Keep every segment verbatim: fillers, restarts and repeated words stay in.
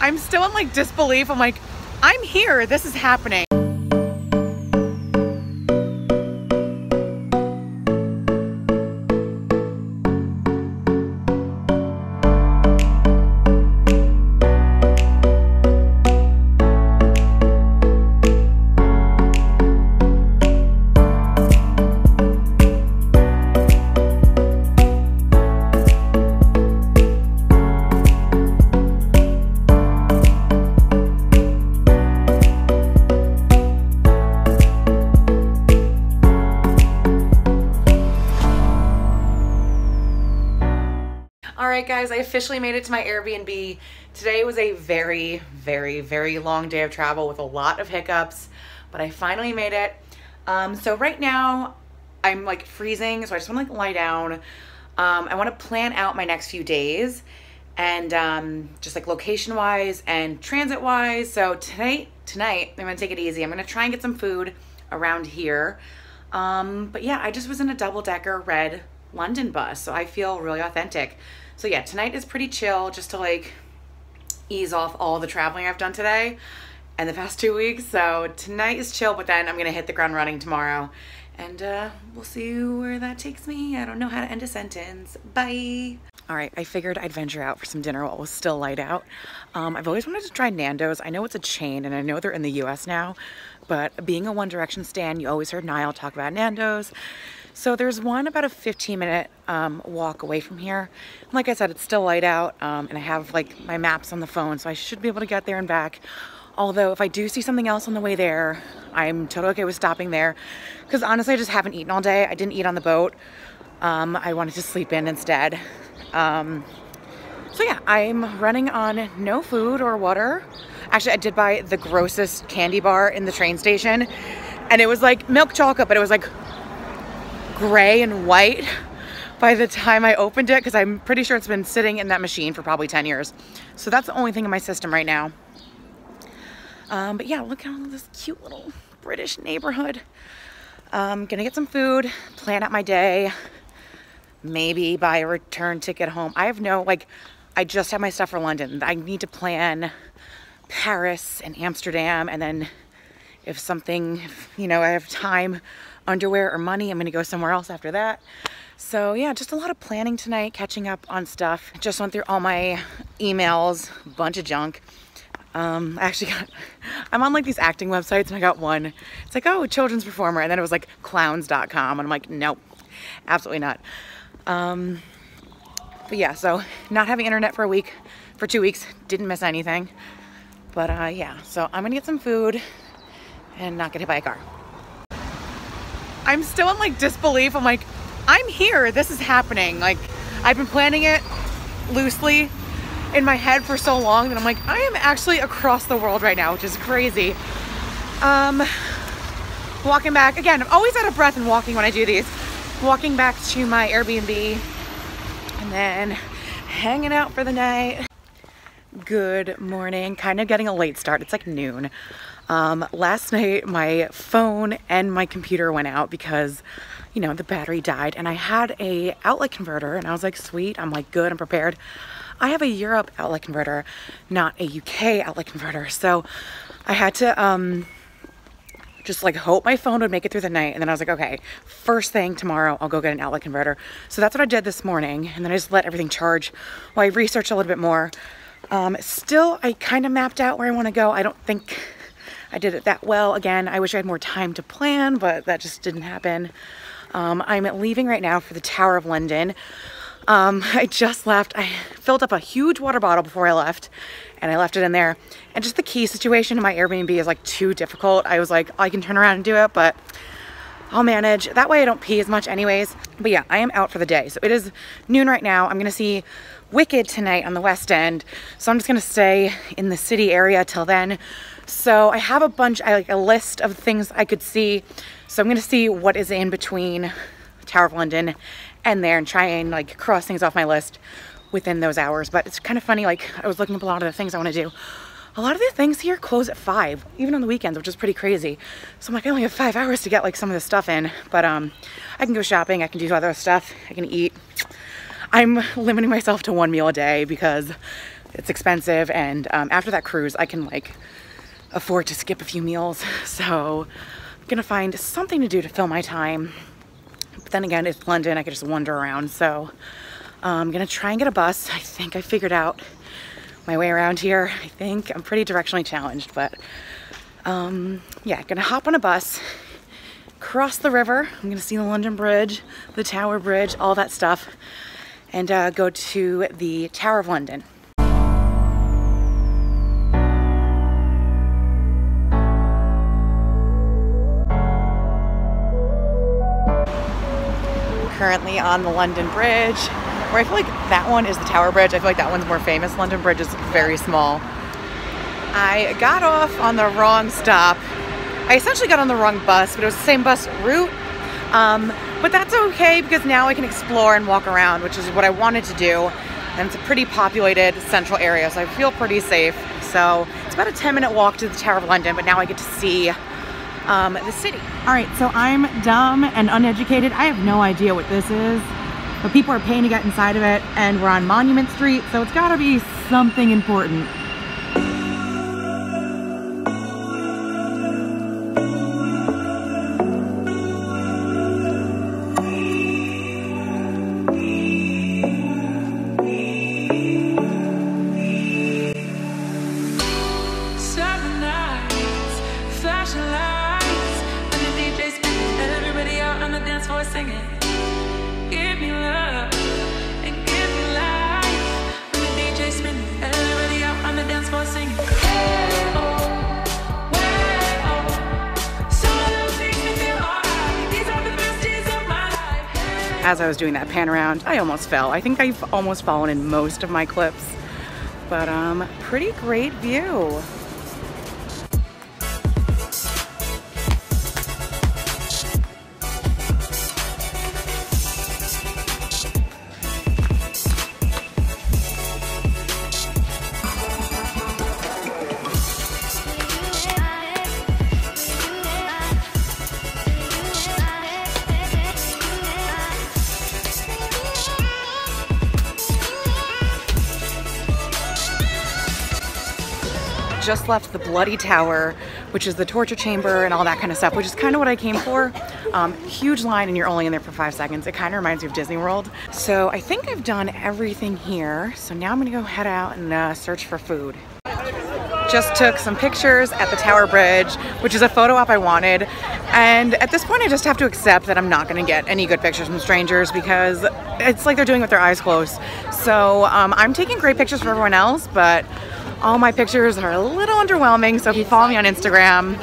I'm still in like disbelief. I'm like, I'm here, this is happening. Guys, I officially made it to my Airbnb. Today was a very, very, very long day of travel with a lot of hiccups, but I finally made it. Um, so right now I'm like freezing, so I just want to like lie down. Um, I want to plan out my next few days and um, just like location wise and transit wise. So tonight, tonight I'm going to take it easy. I'm going to try and get some food around here. Um, but yeah, I just was in a double decker red London bus, so I feel really authentic. So yeah, tonight is pretty chill just to like ease off all the traveling I've done today and the past two weeks. So tonight is chill, but then I'm going to hit the ground running tomorrow and uh, we'll see where that takes me. I don't know how to end a sentence. Bye. All right, I figured I'd venture out for some dinner while it was still light out. Um, I've always wanted to try Nando's. I know it's a chain and I know they're in the U S now, but being a One Direction stan, you always heard Niall talk about Nando's. So there's one about a fifteen minute um, walk away from here. Like I said, it's still light out um, and I have like my maps on the phone, so I should be able to get there and back. Although if I do see something else on the way there, I'm totally okay with stopping there because honestly, I just haven't eaten all day. I didn't eat on the boat. Um, I wanted to sleep in instead. Um, so yeah, I'm running on no food or water. Actually, I did buy the grossest candy bar in the train station and it was like milk chocolate, but it was like gray and white by the time I opened it because I'm pretty sure it's been sitting in that machine for probably ten years. So that's the only thing in my system right now. Um, but yeah, look at all this cute little British neighborhood. I'm um, gonna get some food, plan out my day, maybe buy a return ticket home. I have no, like, I just have my stuff for London. I need to plan Paris and Amsterdam, and then if something, if, you know, I have time, underwear or money, I'm gonna go somewhere else after that. So yeah, just a lot of planning tonight, catching up on stuff. Just went through all my emails, bunch of junk. Um, I actually got, I'm on like these acting websites and I got one. It's like, oh, children's performer. And then it was like clowns dot com. And I'm like, nope, absolutely not. Um, but yeah, so not having internet for a week, for two weeks, didn't miss anything. But uh, yeah, so I'm gonna get some food and not get hit by a car. I'm still in like disbelief. I'm like, I'm here, this is happening. Like I've been planning it loosely in my head for so long that I'm like, I am actually across the world right now, which is crazy. Um, walking back, again, I'm always out of breath and walking when I do these. Walking back to my Airbnb and then hanging out for the night. Good morning, kind of getting a late start. It's like noon. Um, last night my phone and my computer went out because, you know, the battery died and I had a outlet converter and I was like, sweet, I'm like good, I'm prepared. I have a Europe outlet converter, not a U K outlet converter. So I had to, um, just like hope my phone would make it through the night. And then I was like, okay, first thing tomorrow, I'll go get an outlet converter. So that's what I did this morning. And then I just let everything charge while I researched a little bit more. Um, still, I kind of mapped out where I want to go. I don't think I did it that well. Again, I wish I had more time to plan, but that just didn't happen. Um, I'm leaving right now for the Tower of London. Um, I just left. I filled up a huge water bottle before I left and I left it in there. And just the key situation in my Airbnb is like too difficult. I was like, I can turn around and do it, but I'll manage. That way I don't pee as much anyways. But yeah, I am out for the day. So it is noon right now. I'm going to see Wicked tonight on the West End. So I'm just going to stay in the city area till then. So I have a bunch, I like a list of things I could see. So I'm going to see what is in between Tower of London and there and try and like cross things off my list within those hours. But it's kind of funny. Like I was looking up a lot of the things I want to do. A lot of the things here close at five, even on the weekends, which is pretty crazy. So I'm like, I only have five hours to get like some of this stuff in, but um, I can go shopping, I can do other stuff, I can eat. I'm limiting myself to one meal a day because it's expensive, and um, after that cruise I can like afford to skip a few meals, so I'm gonna find something to do to fill my time. But then again, it's London, I could just wander around, so I'm gonna try and get a bus. I think I figured out my way around here. I think I'm pretty directionally challenged, but um, yeah, gonna hop on a bus, cross the river. I'm gonna see the London Bridge, the Tower Bridge, all that stuff, and uh, go to the Tower of London. Currently on the London Bridge, where I feel like that one is the Tower Bridge. I feel like that one's more famous. London Bridge is very small. I got off on the wrong stop. I essentially got on the wrong bus, but it was the same bus route. Um, but that's okay, because now I can explore and walk around, which is what I wanted to do. And it's a pretty populated central area, so I feel pretty safe. So it's about a ten minute walk to the Tower of London, but now I get to see Um, the city. All right, so I'm dumb and uneducated. I have no idea what this is, but people are paying to get inside of it, and we're on Monument Street, so it's gotta be something important. As I was doing that pan around, I almost fell. I think I've almost fallen in most of my clips, but um, pretty great view. Just left the Bloody Tower, which is the torture chamber and all that kind of stuff, which is kind of what I came for. Um, huge line, and you're only in there for five seconds. It kind of reminds me of Disney World. So I think I've done everything here. So now I'm gonna go head out and uh, search for food. Just took some pictures at the Tower Bridge, which is a photo op I wanted. And at this point, I just have to accept that I'm not gonna get any good pictures from strangers, because it's like they're doing with their eyes closed. So um, I'm taking great pictures for everyone else, but all my pictures are a little underwhelming, so if you follow me on Instagram,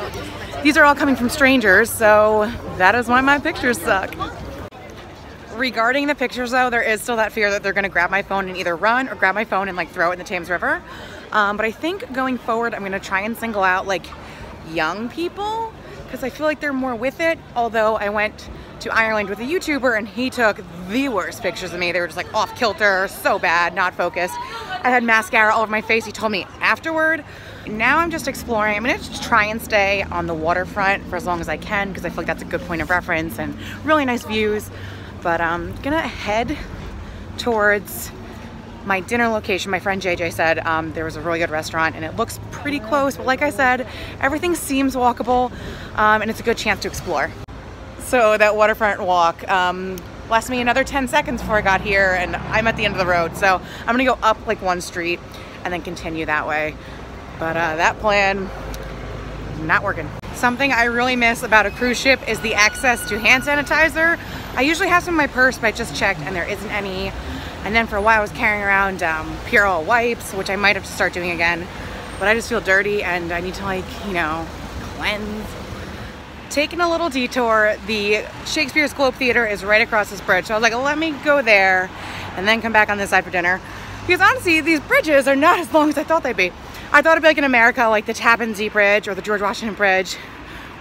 these are all coming from strangers, so that is why my pictures suck. Regarding the pictures though, there is still that fear that they're gonna grab my phone and either run or grab my phone and like throw it in the Thames River. Um, but I think going forward, I'm gonna try and single out like young people, because I feel like they're more with it. Although I went to Ireland with a YouTuber and he took the worst pictures of me. They were just like off kilter, so bad, not focused. I had mascara all over my face, he told me afterward. Now I'm just exploring. I'm gonna just try and stay on the waterfront for as long as I can, because I feel like that's a good point of reference and really nice views. But I'm um, gonna head towards my dinner location. My friend J J said um, there was a really good restaurant and it looks pretty close, but like I said, everything seems walkable, um, and it's a good chance to explore. So that waterfront walk um, left me another ten seconds before I got here, and I'm at the end of the road. So I'm gonna go up like one street and then continue that way. But uh, that plan, not working. Something I really miss about a cruise ship is the access to hand sanitizer. I usually have some in my purse, but I just checked and there isn't any. And then for a while I was carrying around um, Purell wipes, which I might have to start doing again. But I just feel dirty and I need to like, you know, cleanse. Taking a little detour, the Shakespeare's Globe Theatre is right across this bridge. So I was like, let me go there and then come back on this side for dinner. Because honestly, these bridges are not as long as I thought they'd be. I thought it'd be like in America, like the Tappan Zee Bridge or the George Washington Bridge.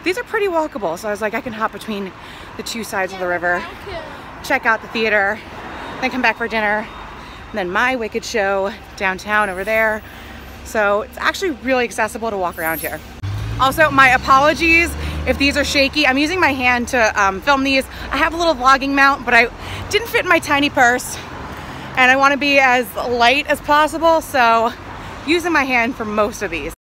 These are pretty walkable. So I was like, I can hop between the two sides of the river, check out the theater, then come back for dinner. And then my Wicked show downtown over there. So it's actually really accessible to walk around here. Also, my apologies if these are shaky. I'm using my hand to um, film these. I have a little vlogging mount, but I didn't fit in my tiny purse. and I want to be as light as possible, so using my hand for most of these.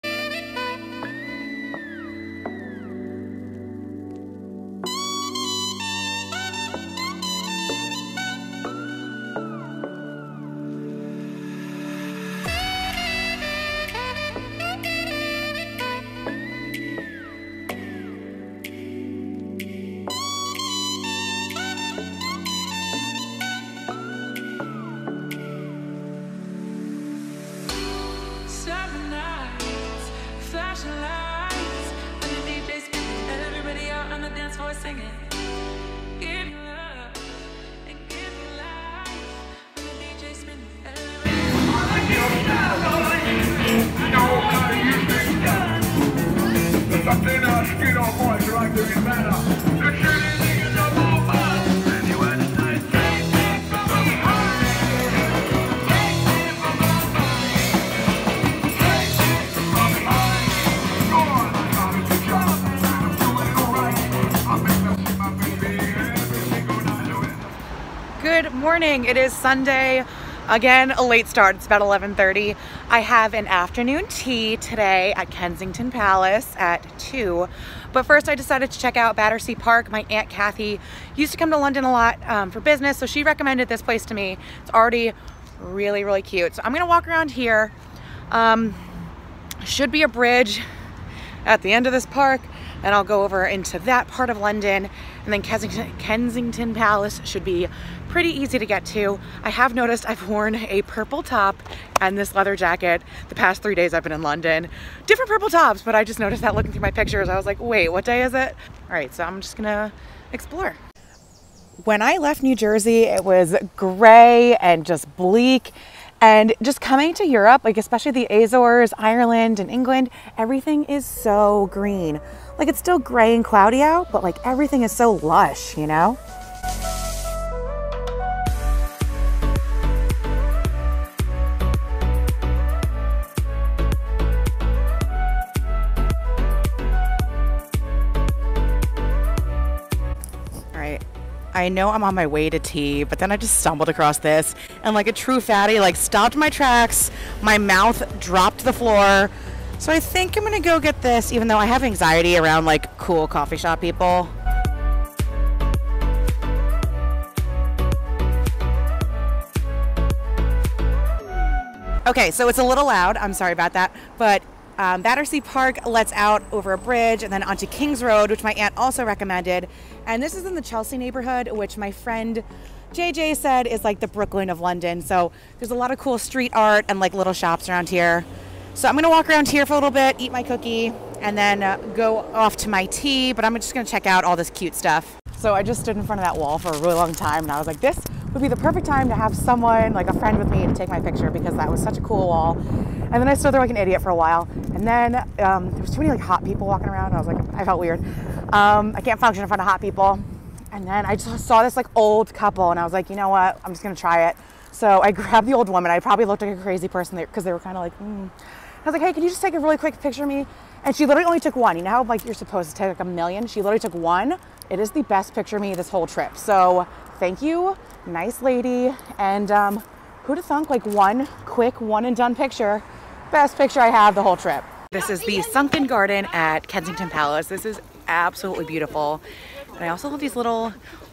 Morning. It is Sunday. Again, a late start. It's about eleven thirty. I have an afternoon tea today at Kensington Palace at two. But first I decided to check out Battersea Park. My Aunt Kathy used to come to London a lot um, for business, so she recommended this place to me. It's already really, really cute. So I'm going to walk around here. Um, should be a bridge at the end of this park, and I'll go over into that part of London, and then Kensington, Kensington Palace should be pretty easy to get to. I have noticed I've worn a purple top and this leather jacket the past three days I've been in London. Different purple tops, but I just noticed that looking through my pictures. I was like, wait, what day is it? All right, so I'm just gonna explore. When I left New Jersey, it was gray and just bleak. And just coming to Europe, like especially the Azores, Ireland, and England, everything is so green. Like it's still gray and cloudy out, but like everything is so lush, you know? I know I'm on my way to tea, but then I just stumbled across this and like a true fatty, like stopped my tracks, my mouth dropped to the floor. So I think I'm gonna go get this, even though I have anxiety around like cool coffee shop people. Okay, so it's a little loud, I'm sorry about that, but Um, Battersea Park lets out over a bridge and then onto Kings Road, which my aunt also recommended. And this is in the Chelsea neighborhood, which my friend J J said is like the Brooklyn of London. So there's a lot of cool street art and like little shops around here. So I'm going to walk around here for a little bit, eat my cookie, and then uh, go off to my tea. But I'm just going to check out all this cute stuff. So I just stood in front of that wall for a really long time and I was like, this would be the perfect time to have someone, like a friend with me, to take my picture because that was such a cool wall. And then I stood there like an idiot for a while. And then um, there was too many like hot people walking around. I was like, I felt weird. Um, I can't function in front of hot people. And then I just saw this like old couple and I was like, you know what? I'm just gonna try it. So I grabbed the old woman. I probably looked like a crazy person there because they were kind of like, mm. I was like, hey, can you just take a really quick picture of me? And she literally only took one. You know how like you're supposed to take like a million? She literally took one. It is the best picture of me this whole trip. So thank you, nice lady. And um, who'd have thunk like one quick one and done picture. Best picture I have the whole trip. This is the sunken garden at Kensington Palace. This is absolutely beautiful. And I also love these little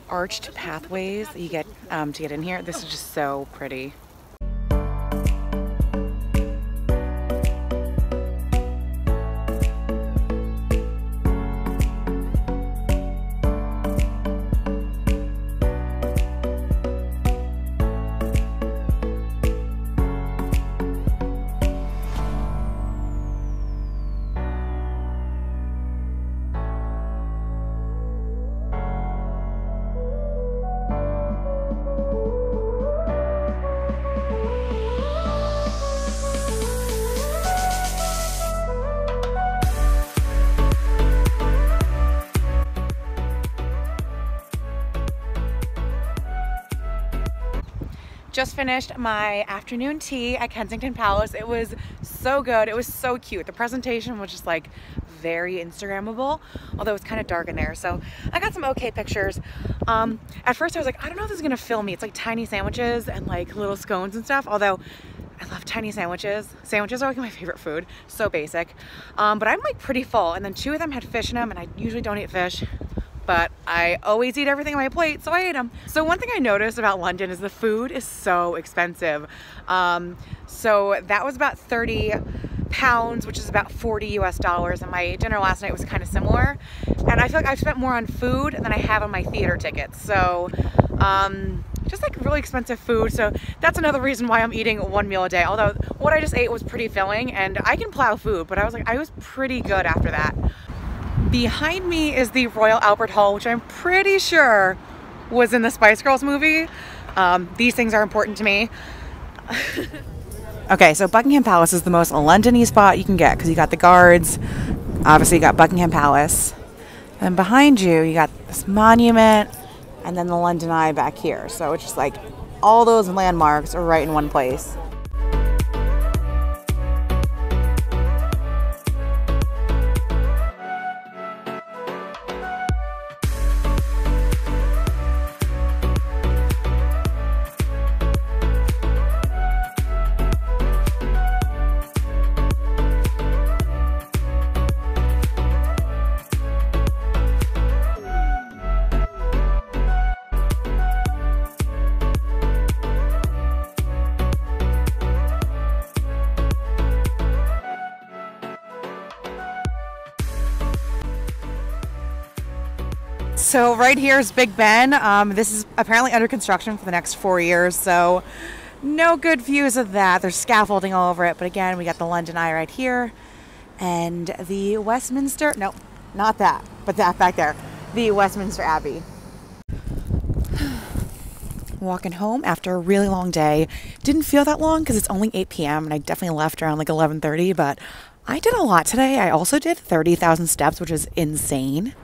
arched pathways that you get um, to get in here. This is just so pretty. just finished my afternoon tea at Kensington Palace. It was so good. It was so cute. The presentation was just like very Instagrammable, although it's kind of dark in there. So I got some okay pictures. Um, at first I was like, I don't know if this is gonna film me. It's like tiny sandwiches and like little scones and stuff. Although I love tiny sandwiches. Sandwiches are like my favorite food. So basic. Um, but I'm like pretty full. And then two of them had fish in them and I usually don't eat fish, but I always eat everything on my plate, so I ate them. So one thing I noticed about London is the food is so expensive. Um, so that was about thirty pounds, which is about forty U S dollars, and my dinner last night was kind of similar. And I feel like I've spent more on food than I have on my theater tickets. So um, just like really expensive food. So that's another reason why I'm eating one meal a day. Although what I just ate was pretty filling, and I can plow food, but I was like, I was pretty good after that. Behind me is the Royal Albert Hall, which I'm pretty sure was in the Spice Girls movie. Um, these things are important to me. Okay, so Buckingham Palace is the most London-y spot you can get because you got the guards, obviously you got Buckingham Palace, and behind you, you got this monument and then the London Eye back here. So it's just like all those landmarks are right in one place. So right here is Big Ben. Um, this is apparently under construction for the next four years, so no good views of that. There's scaffolding all over it, but again, we got the London Eye right here and the Westminster, no, not that, but that back there, the Westminster Abbey. Walking home after a really long day. Didn't feel that long because it's only eight p m and I definitely left around like eleven thirty, but I did a lot today. I also did thirty thousand steps, which is insane.